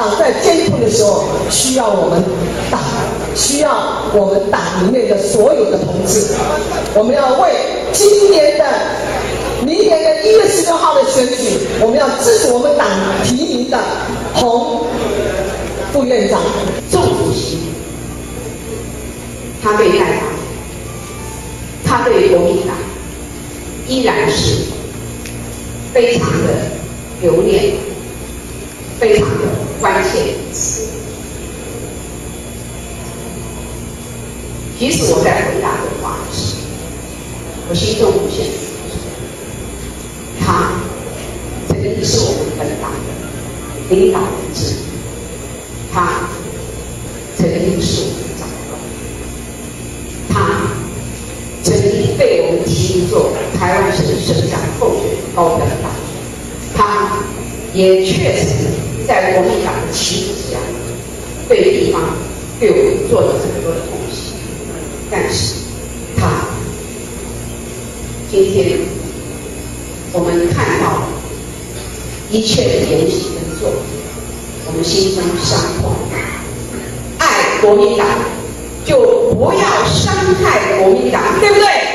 党在艰苦的时候需要我们党里面的所有的同志，我们要为明年的1月16号的选举，我们要支持我们党提名的洪副院长、宋主席，他对干党，他对国民党依然是非常的留恋，非常的关切。即使我在回答的话时，我心中无限。 这是我们本党的领导人之一，他曾经是我们长官，他曾经被我们提名做台湾省省长候选人高标党，他也确实在国民党的旗帜下对地方对我们做了很多的贡献，但是他今天我们看到。 一切的言行跟做，我们心中伤痛。爱国民党，就不要伤害国民党，对不对？